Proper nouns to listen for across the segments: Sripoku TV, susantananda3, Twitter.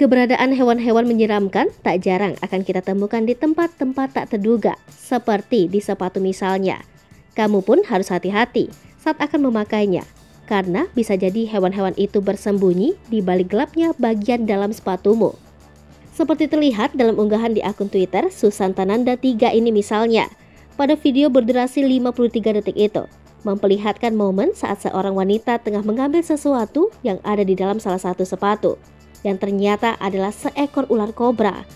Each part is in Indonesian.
Keberadaan hewan-hewan menyeramkan tak jarang akan kita temukan di tempat-tempat tak terduga, seperti di sepatu misalnya. Kamu pun harus hati-hati saat akan memakainya, karena bisa jadi hewan-hewan itu bersembunyi di balik gelapnya bagian dalam sepatumu. Seperti terlihat dalam unggahan di akun Twitter susantananda3 ini misalnya, pada video berdurasi 53 detik itu, memperlihatkan momen saat seorang wanita tengah mengambil sesuatu yang ada di dalam salah satu sepatu, yang ternyata adalah seekor ular kobra.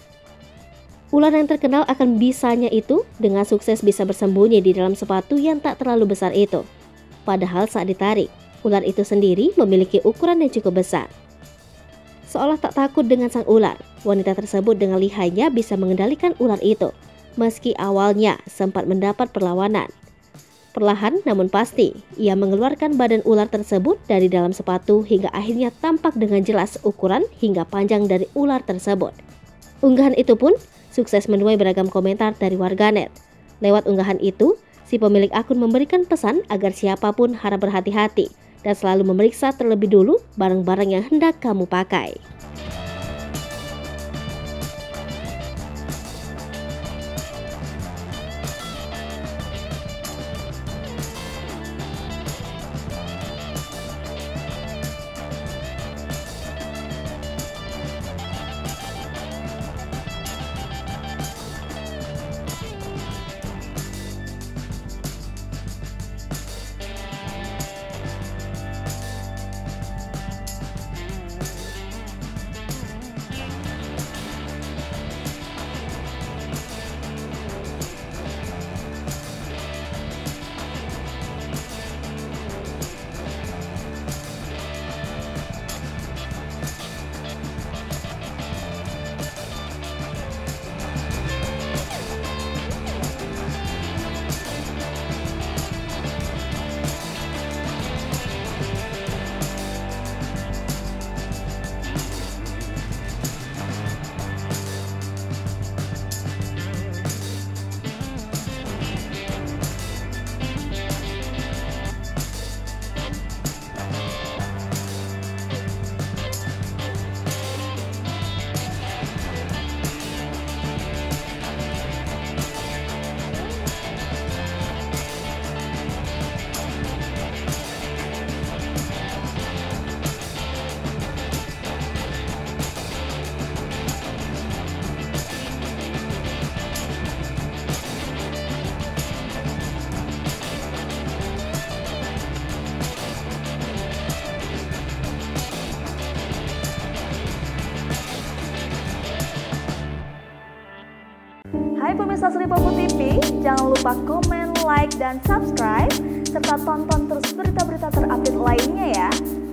Ular yang terkenal akan bisanya itu dengan sukses bisa bersembunyi di dalam sepatu yang tak terlalu besar itu. Padahal saat ditarik, ular itu sendiri memiliki ukuran yang cukup besar. Seolah tak takut dengan sang ular, wanita tersebut dengan lihainya bisa mengendalikan ular itu, meski awalnya sempat mendapat perlawanan. Perlahan namun pasti, ia mengeluarkan badan ular tersebut dari dalam sepatu hingga akhirnya tampak dengan jelas ukuran hingga panjang dari ular tersebut. Unggahan itu pun sukses menuai beragam komentar dari warganet. Lewat unggahan itu, si pemilik akun memberikan pesan agar siapapun harap berhati-hati dan selalu memeriksa terlebih dulu barang-barang yang hendak kamu pakai. Pemirsa Sripoku TV, jangan lupa komen, like, dan subscribe, serta tonton terus berita-berita terupdate lainnya ya.